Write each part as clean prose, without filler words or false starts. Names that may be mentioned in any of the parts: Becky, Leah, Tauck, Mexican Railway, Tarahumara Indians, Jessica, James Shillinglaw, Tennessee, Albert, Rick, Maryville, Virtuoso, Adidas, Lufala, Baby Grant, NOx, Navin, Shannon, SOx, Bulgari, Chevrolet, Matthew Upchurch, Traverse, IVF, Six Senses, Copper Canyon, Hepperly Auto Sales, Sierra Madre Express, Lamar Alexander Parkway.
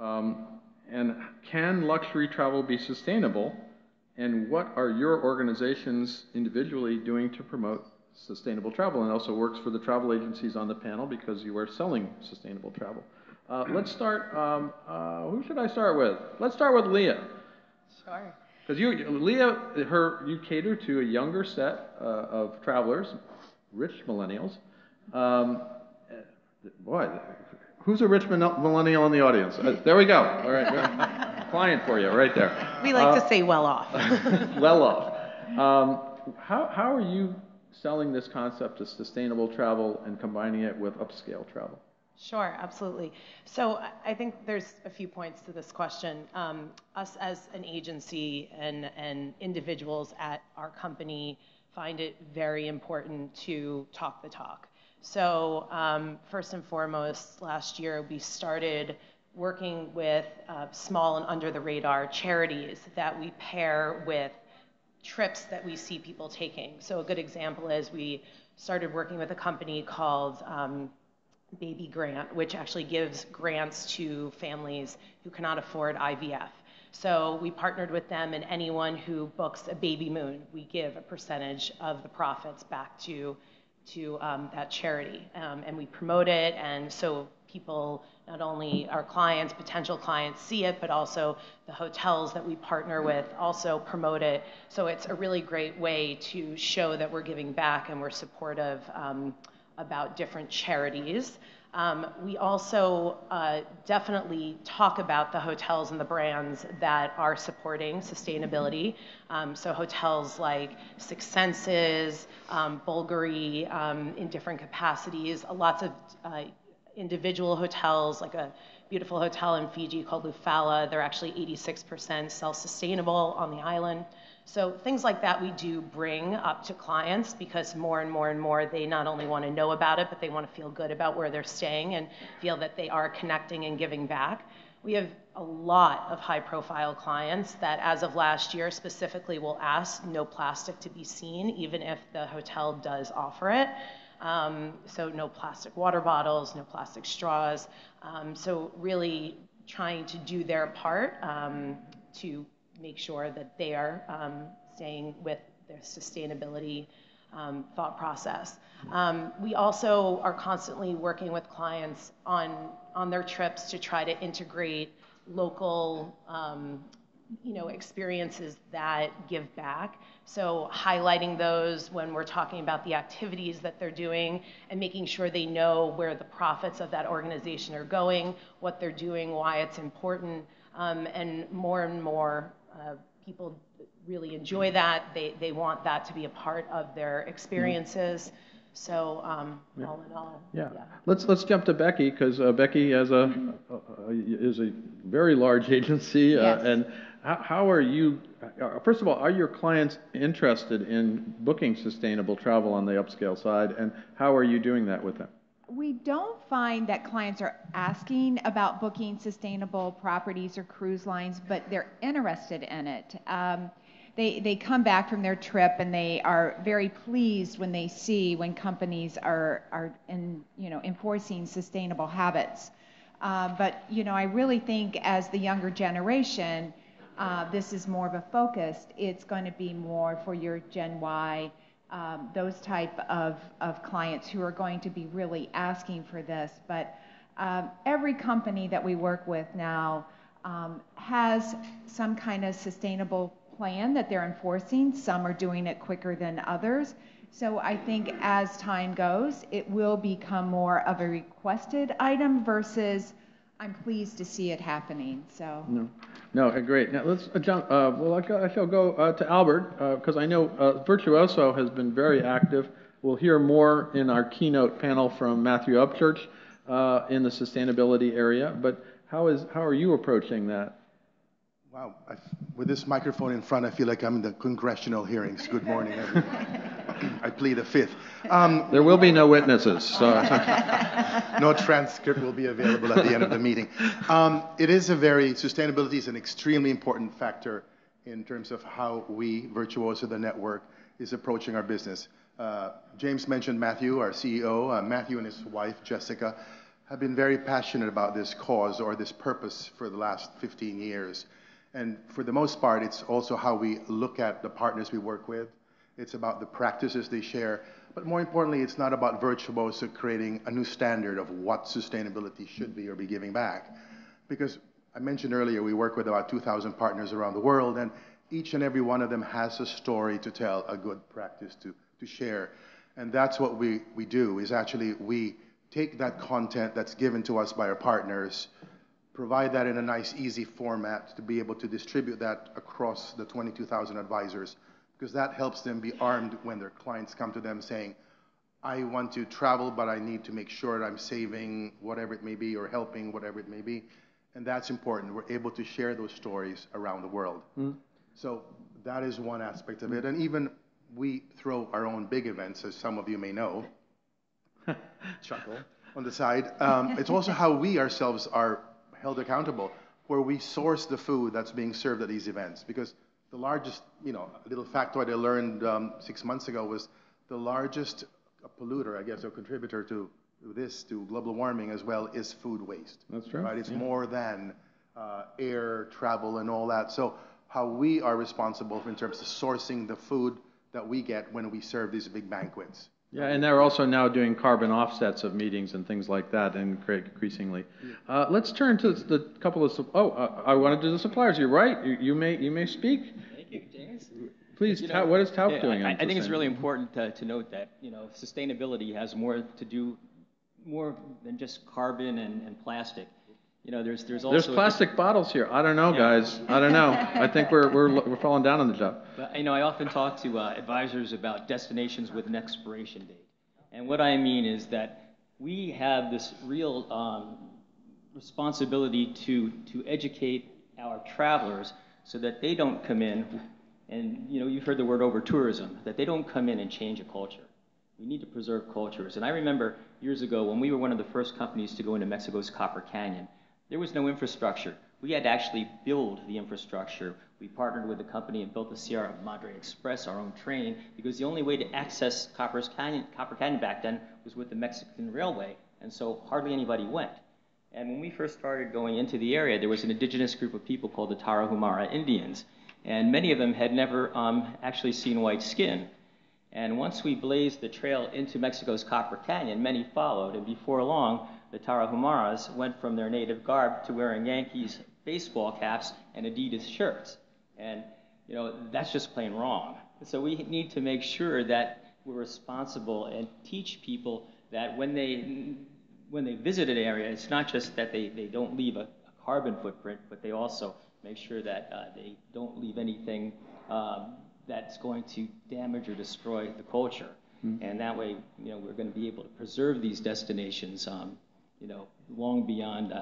And can luxury travel be sustainable? And what are your organizations individually doing to promote sustainable travel? And also works for the travel agencies on the panel because you are selling sustainable travel. Let's start, who should I start with? Let's start with Leah. Sure. Because you, Leah, you cater to a younger set of travelers, rich millennials. Boy, who's a rich millennial in the audience? There we go. All right. Client for you right there. We like to say well off. Well off. How are you selling this concept of sustainable travel and combining it with upscale travel? Sure, absolutely. So I think there's a few points to this question. Us as an agency and individuals at our company find it very important to talk the talk. So first and foremost, last year we started working with small and under the radar charities that we pair with trips that we see people taking. So a good example is we started working with a company called Baby Grant, which actually gives grants to families who cannot afford IVF. So we partnered with them, and anyone who books a baby moon, we give a percentage of the profits back to that charity. And we promote it, and so people, not only our clients, potential clients see it, but also the hotels that we partner with also promote it. So it's a really great way to show that we're giving back and we're supportive about different charities. We also definitely talk about the hotels and the brands that are supporting sustainability. So hotels like Six Senses, Bulgari, in different capacities, lots of individual hotels, like a beautiful hotel in Fiji called Lufala. They're actually 86% self-sustainable on the island. So things like that we do bring up to clients because more and more and more they not only want to know about it, but they want to feel good about where they're staying and feel that they are connecting and giving back. We have a lot of high-profile clients that, as of last year, specifically will ask no plastic to be seen, even if the hotel does offer it. So no plastic water bottles, no plastic straws. So really trying to do their part to make sure that they are staying with their sustainability thought process. We also are constantly working with clients on their trips to try to integrate local experiences that give back. So highlighting those when we're talking about the activities that they're doing and making sure they know where the profits of that organization are going, what they're doing, why it's important. And more people really enjoy that. They want that to be a part of their experiences. So yeah. All in all, yeah. Let's jump to Becky, because Becky has is a very large agency. Yes. And how are you, first of all, are your clients interested in booking sustainable travel on the upscale side, and how are you doing that with them? We don't find that clients are asking about booking sustainable properties or cruise lines, but they're interested in it. They come back from their trip and they are very pleased when they see when companies are enforcing sustainable habits. But I really think as the younger generation, this is more of a focus. It's going to be more for your Gen Y, those type of clients who are going to be really asking for this. But every company that we work with now has some kind of sustainable plan that they're enforcing. Some are doing it quicker than others. So I think as time goes, it will become more of a requested item versus I'm pleased to see it happening. So no, great. Now let's jump. I shall go to Albert because I know Virtuoso has been very active. We'll hear more in our keynote panel from Matthew Upchurch in the sustainability area. But how are you approaching that? Wow, with this microphone in front, I feel like I'm in the congressional hearings. Good morning, everyone. I plead the fifth. There will be no witnesses. So. No transcript will be available at the end of the meeting. Sustainability is an extremely important factor in terms of how we, Virtuoso, the network, is approaching our business. James mentioned Matthew, our CEO. Matthew and his wife, Jessica, have been very passionate about this cause or this purpose for the last 15 years. And for the most part, it's also how we look at the partners we work with. It's about the practices they share. But more importantly, it's not about Virtuoso creating a new standard of what sustainability should be or be giving back. Because I mentioned earlier, we work with about 2,000 partners around the world, and each and every one of them has a story to tell, a good practice to share. And that's what we do, is actually we take that content that's given to us by our partners, provide that in a nice, easy format to be able to distribute that across the 22,000 advisors, because that helps them be armed when their clients come to them saying, I want to travel, but I need to make sure that I'm saving whatever it may be or helping whatever it may be. And that's important. We're able to share those stories around the world. Mm. So that is one aspect of it. And even we throw our own big events, as some of you may know, chuckle, on the side. It's also how we ourselves are held accountable, where we source the food that's being served at these events. Because the largest, you know, little factoid I learned 6 months ago was the largest polluter, I guess, or contributor to this, to global warming as well, is food waste. That's true. Right? It's more than air travel and all that. So how we are responsible in terms of sourcing the food that we get when we serve these big banquets. Yeah, and they're also now doing carbon offsets of meetings and things like that, and increasingly. Let's turn to the couple of. I want to do the suppliers. You're right. You may speak. Thank you, James. Please, you know, what is Tauck doing? I think it's really important to note that, you know, sustainability has more than just carbon and plastic. You know, there's also plastic bottles here. I don't know, guys. I don't know. I think we're falling down on the job. But, you know, I often talk to advisors about destinations with an expiration date, and what I mean is that we have this real responsibility to educate our travelers so that they don't come in, and you know, you've heard the word over tourism, that they don't come in and change a culture. We need to preserve cultures. And I remember years ago when we were one of the first companies to go into Mexico's Copper Canyon, there was no infrastructure. We had to actually build the infrastructure. We partnered with a company and built the Sierra Madre Express, our own train, because the only way to access Copper Canyon back then was with the Mexican Railway, and so hardly anybody went. And when we first started going into the area, there was an indigenous group of people called the Tarahumara Indians, and many of them had never actually seen white skin. And once we blazed the trail into Mexico's Copper Canyon, many followed, and before long, the Tarahumaras went from their native garb to wearing Yankees baseball caps and Adidas shirts. And, you know, that's just plain wrong. So we need to make sure that we're responsible and teach people that when they visit an area, it's not just that they don't leave a carbon footprint, but they also make sure that they don't leave anything that's going to damage or destroy the culture. Mm-hmm. And that way, you know, we're going to be able to preserve these destinations, you know, long beyond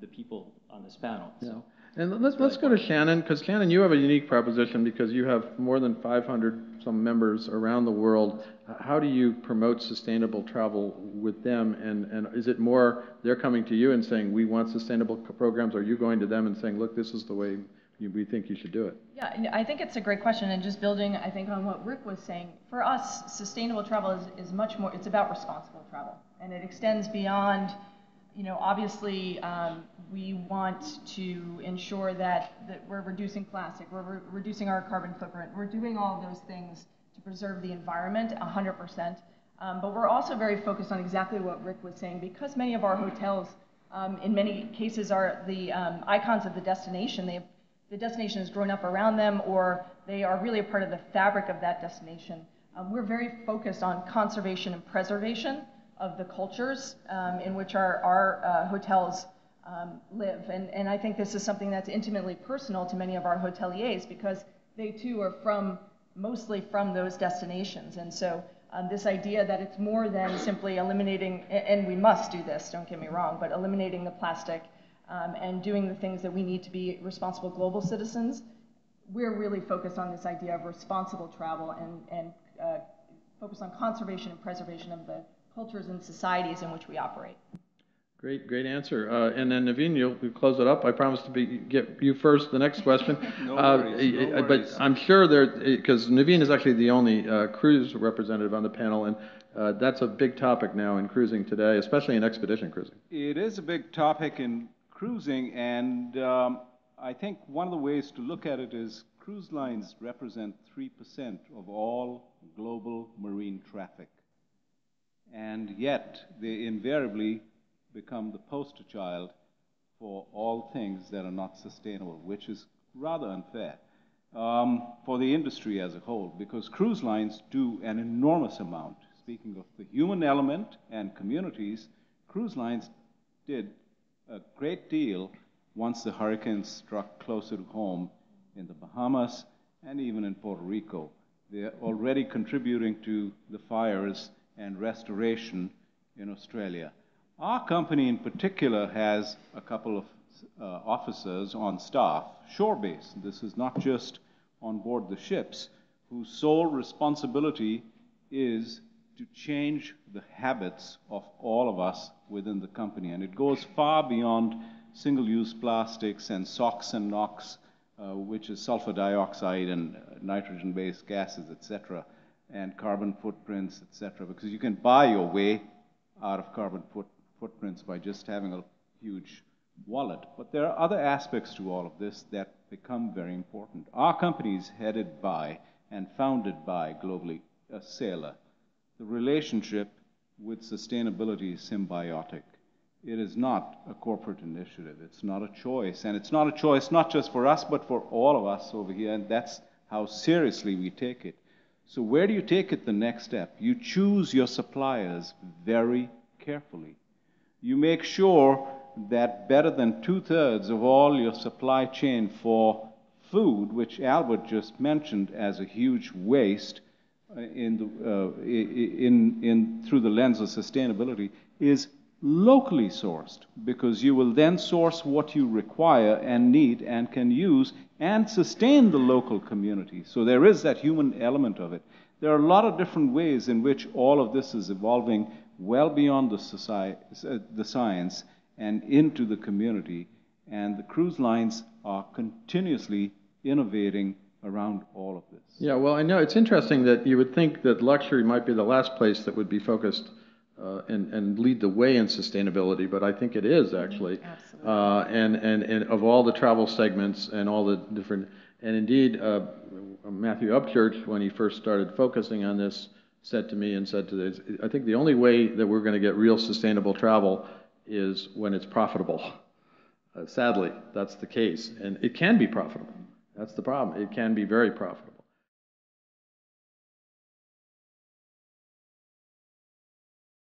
the people on this panel. Yeah. So, and let's go to Shannon, because Shannon, you have a unique proposition because you have more than 500 some members around the world. How do you promote sustainable travel with them? And is it more they're coming to you and saying, we want sustainable programs, or are you going to them and saying, look, this is the way we think you should do it? Yeah, I think it's a great question, and just building, I think, on what Rick was saying, for us, sustainable travel is much more, it's about responsible travel, and it extends beyond, you know, obviously we want to ensure that we're reducing plastic, we're reducing our carbon footprint, we're doing all those things to preserve the environment 100%, but we're also very focused on exactly what Rick was saying, because many of our hotels, in many cases, are the icons of the destination. The destination has grown up around them, or they are really a part of the fabric of that destination. We're very focused on conservation and preservation of the cultures in which our hotels live. And I think this is something that's intimately personal to many of our hoteliers, because they too are mostly from those destinations. And so this idea that it's more than simply eliminating, and we must do this, don't get me wrong, but eliminating the plastic, and doing the things that we need to be responsible global citizens, we're really focused on this idea of responsible travel and focus on conservation and preservation of the cultures and societies in which we operate. Great, great answer. And then Navin, you'll close it up. I promise to get you first the next question. No worries. But I'm sure because Navin is actually the only cruise representative on the panel, and that's a big topic now in cruising today, especially in expedition cruising. It is a big topic in cruising, and I think one of the ways to look at it is cruise lines represent 3% of all global marine traffic, and yet they invariably become the poster child for all things that are not sustainable, which is rather unfair for the industry as a whole, because cruise lines do an enormous amount. Speaking of the human element and communities, cruise lines did a great deal once the hurricanes struck closer to home in the Bahamas and even in Puerto Rico. They're already contributing to the fires and restoration in Australia. Our company in particular has a couple of officers on staff, shore-based. This is not just on board the ships, whose sole responsibility is to change the habits of all of us within the company. And it goes far beyond single-use plastics and SOx and NOx, which is sulfur dioxide and nitrogen-based gases, etc., and carbon footprints, etc., because you can buy your way out of carbon footprints by just having a huge wallet. But there are other aspects to all of this that become very important. Our company is headed by and founded by, globally, a sailor. The relationship with sustainability is symbiotic. It is not a corporate initiative. It's not a choice. And it's not a choice not just for us, but for all of us over here. And that's how seriously we take it. So where do you take it the next step? You choose your suppliers very carefully. You make sure that better than 2/3 of all your supply chain for food, which Albert just mentioned as a huge waste, through the lens of sustainability, is locally sourced, because you will then source what you require and need and can use and sustain the local community. So there is that human element of it. There are a lot of different ways in which all of this is evolving well beyond the science and into the community, and the cruise lines are continuously innovating around all of this. Yeah, well, I know it's interesting that you would think that luxury might be the last place that would be focused and lead the way in sustainability, but I think it is actually. Absolutely. And of all the travel segments and all the different, and indeed Matthew Upchurch, when he first started focusing on this, said to me and said to this, I think the only way that we're going to get real sustainable travel is when it's profitable. Sadly, that's the case, and it can be profitable. That's the problem. It can be very profitable.